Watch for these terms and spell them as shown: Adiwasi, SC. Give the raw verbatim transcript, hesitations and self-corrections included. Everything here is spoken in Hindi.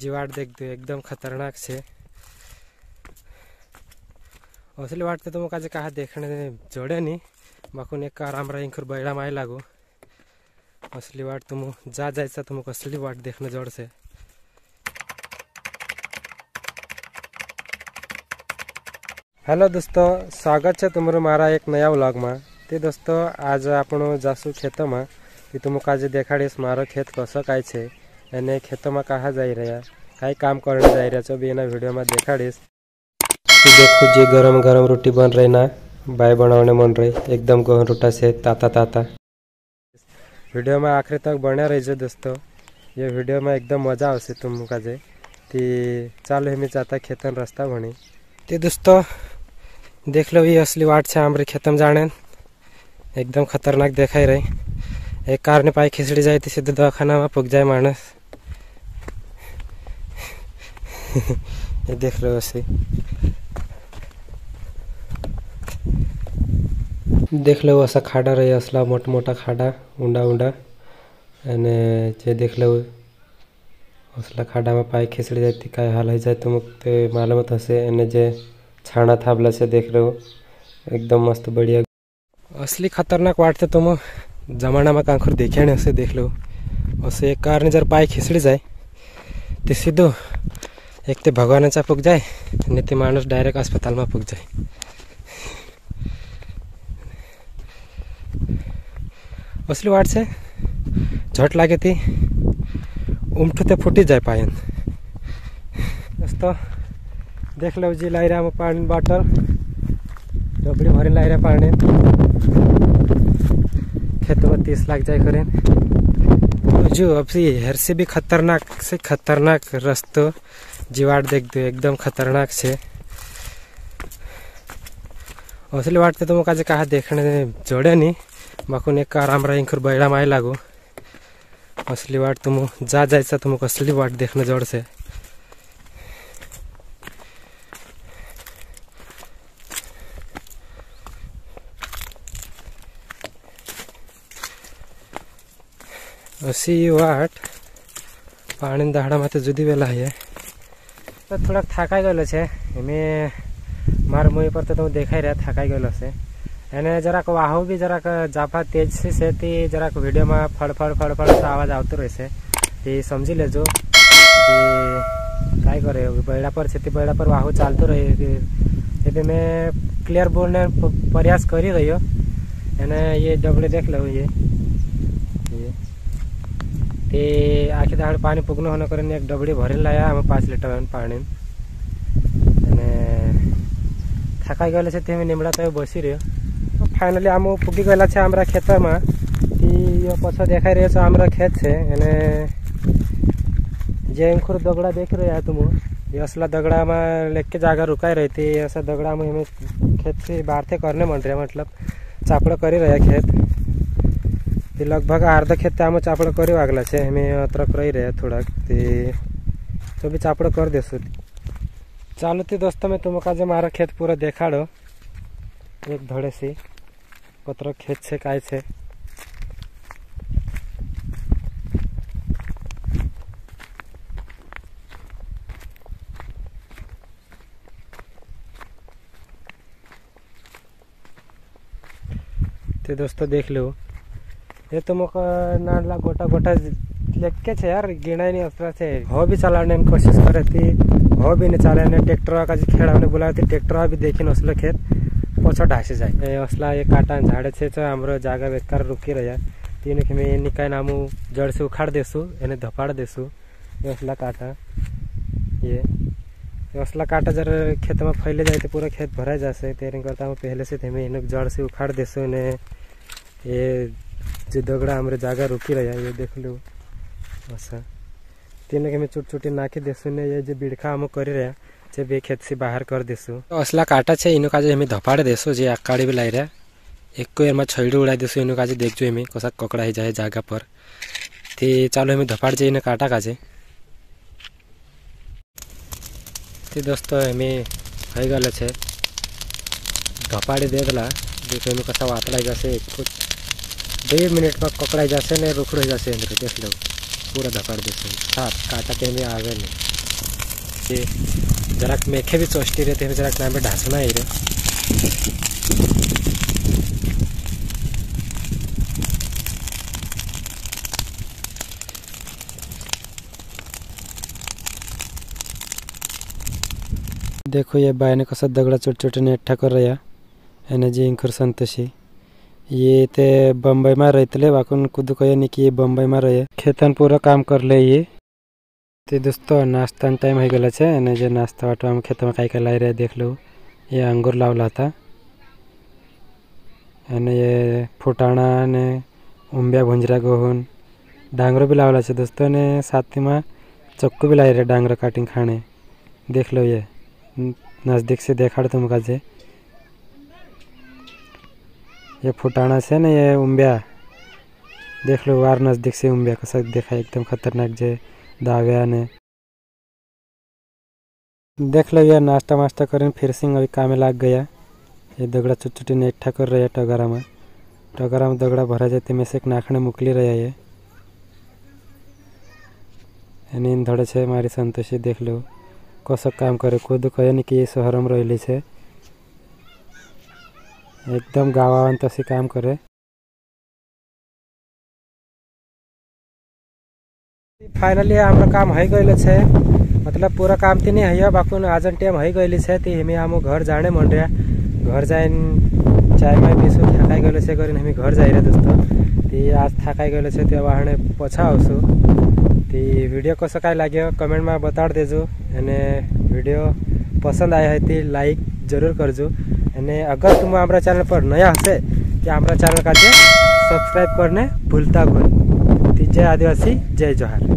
जीवाड़ देख दो एकदम खतरनाक से असली वाटते तो मका कहा देखने जोड़े नहीं माकून एक आराम इंखर बैड़ा माय लागू असली वाट तुम जा जायचा तुमको असली वाट देखने जोड़ से। हेलो दोस्तों, स्वागत है तुम्हारा मारा एक नया व्लॉग में। तो दोस्तों आज आप जासू खेत में कि तुमको आज देखाड़ीस मारो खेत कसो काय छे एने खेतों में कहा जाई रहा कई काम करने जाई रहा छो भी एना वीडियो में देखाड़ीस। देखो जी गरम गरम रोटी बन रही ना भाई बनाने मन रही एकदम गहन रोटा से ताता ताता। वीडियो में आखिर तक बने रही जो दोस्तों ये वीडियो में एकदम मजा आवश्य तुम का जे ती चालू हमें जाता खेतन रास्ता बनी। तो दोस्तों देख लो ये असली वाट से हमारे खेतम जाने एकदम खतरनाक देखा ही रही। एक कार ने पाई खिसड़ी जाए तो सीधे दवाखाना में पुग जाए मानस। ये देख लो वैसे देख लो असा खाड़ा रही असला मोट मोटा खाड़ा ऊंडा ऊंडा एने जे देख लो असला खाड़ा में पाई खिसड़ी जाती का हाल हो जाए तुम तो मालूम तो से एने जे छाना थाबला से देख रहे हो एकदम मस्त बढ़िया असली खतरनाक वाटते तुम जमाना में कांखुर देखे नहीं उसे देख लो उसे एक कार ने जर पाई खिसड़ी जाए तो सीधो एक तो भगवान चा पुग जाए नहीं तो मानस डायरेक्ट अस्पताल में पुग जाए। असली वाट से झट लगे थी उमठू तो फूटी जाए पायन। दोस्तों देख लो जी लाई रहा पानी बॉटल डबड़ी भरी लाई रहा पानी खेतों में तीस लाख जाए करें जो अब से हर से भी खतरनाक से खतरनाक रस्तो जीवाड़ देख दो एकदम खतरनाक से असली वाट तो मुझे कहा देखने जोड़े नहीं माकून एक आराम इंखुर बैड़ा माय लागू असली वाट तुम जा जायचा तुमको असली वाट देखने जोड़ से। असी वाट पानी दहाड़ा में तो जुदी वेला है तो थोड़ा थाकाई गलो है हमें मार मुई पर तो तुम देखा ही रहा थाकाई गलो से एने જરાક વાહો भी જરાક જાફા તેજ से ती જરાક वीडियो में फड़फड़ फड़फड़ सा आवाज आते रहे ती समझी लेजो काय करे बैड़ा पर से बैड़ा पर वाहू चालतो रहे ये मैं क्लियर बोलने प्रयास कर रही हो। एने ये डबले देख लो ये ते आखिर दाड़ पानी पुगन होने कर एक डबड़ी भरी लाया हम पांच लीटर पानी थकाई गए थे हमें निमड़ा तो बसी रहो। फाइनली आम पुगी गए हमारा खेत में ये पछ देखा रहे हमारा खेत है एने जे इंखुर दगड़ा देख रहे तुम ये असला दगड़ा में लेके जागा रुकाई रही थी ऐसा दगड़ा में हमें खेत से बाहर थे करने मन रहे मतलब चापड़ा कर रहे खेत लगभग आर्ध खेत आम चापड़ा कर वागला है हमें अतरक रही रहे थोड़ा तो भी चापड़ा कर देसू। चालू थी दोस्तों मैं तुमका जो मारा खेत पूरा देखाड़ो एक धड़े से पत्र खेत से काय से ते दोस्तों देख लो ये तुमको नाला गोटा गोटा लेके छे यार गिना नहीं असरा से हो भी चलाने की कोशिश करे थी हो भी नहीं चलाने ट्रैक्टर का जी खेड़ाने बुलाए थे ट्रैक्टर भी देखी नसलो खेत पोछा ढासी जाए असला एक काटा झाड़े से हमारा जागा बेकार रुकी रहा तीन खेमें निकाय नामू जड़ से उखाड़ देसू एने धपाड़ देसू ये असला काटा ये असला काटा जर खेत में फैले जाए तो पूरा खेत भरा जाए तेरे करता हम पहले से थे इन जड़ से उखाड़ देसू ने ये जो दगड़ा हमारे जागा रुकी रहा ये देख लो ऐसा तीन खेमें छोटी छोटी नाखी देसू ने ये जो बिड़खा हम कर रहा जब ये खेत से बाहर कर देसू तो असला काटा है इन काज हमें धपाड़ देसू जे आकाड़ी भी लाई रहा एक को एम छड़ी उड़ाई देसू इन काज देख जो हमें कसा ककड़ा ही जाए जागा पर ते चालू हमें धपाड़ जाए इन काटा काजे। ते दोस्तों हमें हो गल है धपाड़ी दे दिला देखो हमें कसा वातला जासे एक दो मिनट में ककड़ाई जासे ने रुखड़ जासे देख लो पूरा धपाड़ देसू साफ काटा के हमें आगे नहीं। ते जराक मेखे भी चोष्टी रहे ते जराक नाम पे ढासना ही रहे। देखो ये बाय ने कसा दगड़ा छोटे छोटे ने अट्ठा कर रहा है जी इंखर संतोषी ये ते बंबई में रहते वाकून कुद को नहीं कि ये बंबई में रहे खेतन पूरा काम कर ले। ये तो दोस्तों नाश्ता टाइम हो गया है जो नाश्ता वाटा हम खेत में कहीं का लाई रहे देख लो। ये अंगूर लावला था एने ये फुटाणा ने उम्बिया भुंजरा गहून डांगरों भी लावला है दोस्तों ने साथ ही में चक्कू भी लाई रहे डांगर काटिंग खाने देख लो। ये नज़दीक से देखा तुम का जे ये फुटाना से ना ये उम्बिया देख लो वार नज़दीक से उम्बिया कसा देखा एकदम खतरनाक जे दाव्या ने देख लो। ये नाश्ता वास्ता करें फिर सिंह अभी काम लाग गया। ये दगड़ा चुटचुटी ने इट्ठा कर रहा है टगारा में टगारा में दगड़ा भरा जाते में से एक नाखने मुकली रहा है। ये नींद धड़े से मारी संतोषी देख लो कसक काम करे खुद कहे नहीं कि ये शहर में रहेली है एकदम गावान तसे काम करे। फाइनली हमारा काम हो गए है मतलब पूरा काम तो नहीं है बाकी आजन टाइम हो गए है तो हमें हम घर जाने मन रहा घर जाए चाय में पीसू थकाई गए से कर हमें घर जाए रहे दोस्तों। तो आज थकाई गए तो अब हमें पछा आसू। तो वीडियो कसो क्या लगे कमेंट में बता देजो एने वीडियो पसंद आया है तो लाइक जरूर करजो। अने अगर तुम हमारा चैनल पर नया है तो हमारा चैनल का सब्सक्राइब करने भूलता गुण। जय आदिवासी जय जोहार।